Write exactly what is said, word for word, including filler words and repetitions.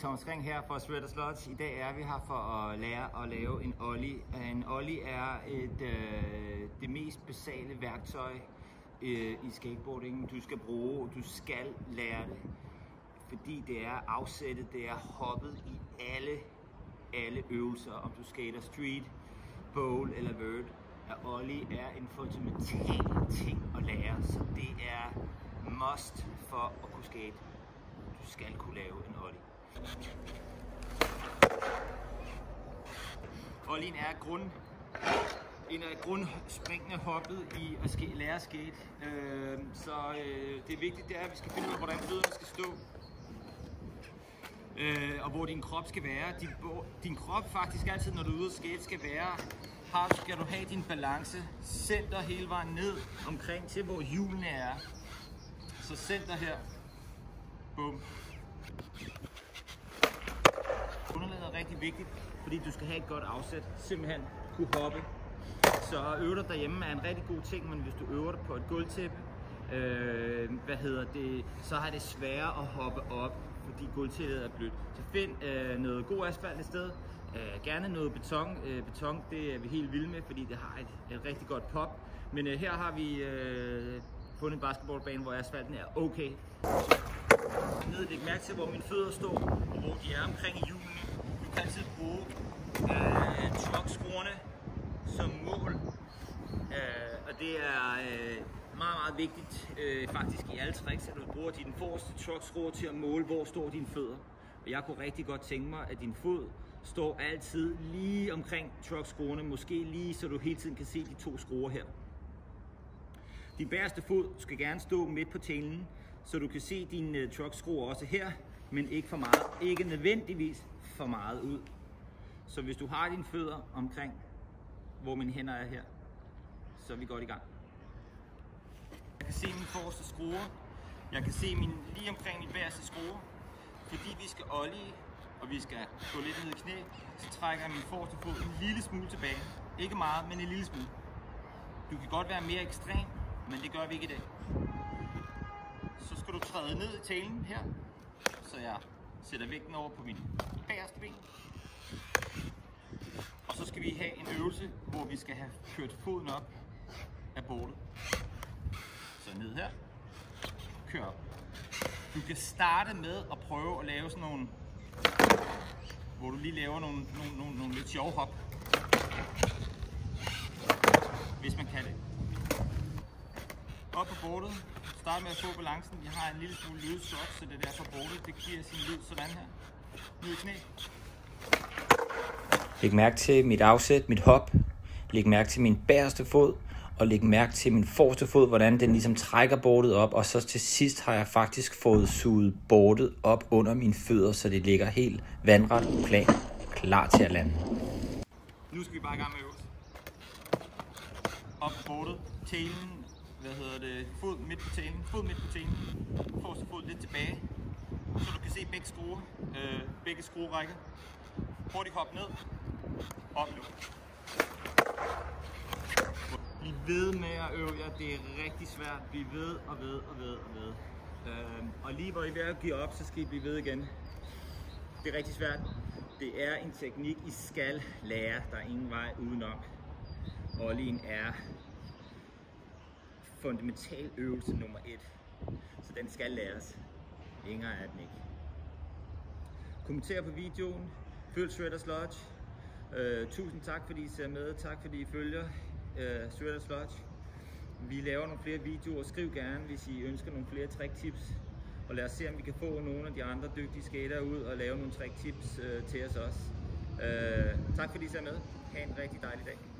Thomas Ring her fra Sweater's Lodge. I dag er vi her for at lære at lave en ollie. En ollie er et, øh, det mest basale værktøj øh, i skateboardingen. Du skal bruge, du skal lære det, fordi det er afsættet, det er hoppet i alle, alle øvelser. Om du skater street, bowl eller vert, at ollie er en fundamental ting at lære, så det er must for at kunne skate. Du skal kunne lave en ollie. Ollien er grund, en af grundspringene hoppet i at ske, lære at skate. Øh, så øh, det vigtige det er, at vi skal finde ud af, hvordan fødderne skal stå. Øh, og hvor din krop skal være. Din, hvor, din krop faktisk altid, når du er ude at skate, skal være. Her skal du have din balance. Sæt dig hele vejen ned omkring til, hvor hjulene er. Så sæt dig her. Bum. Underlaget er rigtig vigtigt, fordi du skal have et godt afsæt, simpelthen kunne hoppe. Så at øve dig derhjemme er en rigtig god ting, men hvis du øver dig på et gulvtæppe, øh, hvad hedder det, så har det sværere at hoppe op, fordi gulvtæppet er blødt. Så find øh, noget god asfalt et sted, øh, gerne noget beton. Øh, beton det er vi helt vilde med, fordi det har et, et rigtig godt pop. Men øh, her har vi øh, fundet en basketballbane, hvor asfalten er okay. Ned, læg mærke til, hvor mine fødder står, og hvor de er omkring i hjulene. Du kan altid bruge øh, truckskruerne som mål, øh, og det er øh, meget, meget vigtigt øh, faktisk i alle tricks, at du bruger dine forreste truckskruer til at måle, hvor står dine fødder. Og jeg kunne rigtig godt tænke mig, at din fod står altid lige omkring truckskruerne, måske lige så du hele tiden kan se de to skruer her. Din bagerste fod skal gerne stå midt på tælen, så du kan se dine truckskruer også her, men ikke for meget, ikke nødvendigvis for meget ud. Så hvis du har dine fødder omkring, hvor mine hænder er her, så er vi godt i gang. Jeg kan se mine forreste skruer, jeg kan se mine, lige omkring mine bagerste skruer, fordi vi skal ollie, og vi skal gå lidt ned i knæ, så trækker jeg min forreste fod en lille smule tilbage. Ikke meget, men en lille smule. Du kan godt være mere ekstrem, men det gør vi ikke i dag. Så skal du træde ned i tælen her, så jeg sætter vægten over på min bagerste ben. Og så skal vi have en øvelse, hvor vi skal have kørt foden op af bordet. Så ned her, kør op. Du kan starte med at prøve at lave sådan nogle, hvor du lige laver nogle, nogle, nogle, nogle lidt sjove hop. Hvis man kan det. Op på bordet. Start med at få balancen. Jeg har en lille smule lødsok, så det der på bordet, det giver sin lyd sådan her. Ned i knæ. Læg mærke til mit afsæt, mit hop. Læg mærke til min bagerste fod. Og læg mærke til min forreste fod, hvordan den ligesom trækker bordet op. Og så til sidst har jeg faktisk fået suget bordet op under mine fødder, så det ligger helt vandret, plan, klar til at lande. Nu skal vi bare i gang med øvelsen. Op på bordet, tælen. Hvad hedder det? Fod midt på tælen, fod midt på tælen, forreste fod lidt tilbage, så du kan se begge skruer, øh, begge skruerækker. Hurtigt hop ned, op nu. Bliv ved med at øve jer, det er rigtig svært, bliv ved og ved og ved og ved. Øh, og lige hvor I er ved at give op, så skal I blive ved igen. Det er rigtig svært, det er en teknik I skal lære, der er ingen vej udenom. Ollien er fundamental øvelse nummer et, så den skal læres. Længere er den ikke. Kommenter på videoen. Følg Shredder's Lodge. Uh, tusind tak fordi I ser med. Tak fordi I følger uh, Shredder's Lodge. Vi laver nogle flere videoer. Skriv gerne hvis I ønsker nogle flere tricktips. Og lad os se om vi kan få nogle af de andre dygtige skatere ud og lave nogle tricktips uh, til os også. Uh, tak fordi I ser med. Ha' en rigtig dejlig dag.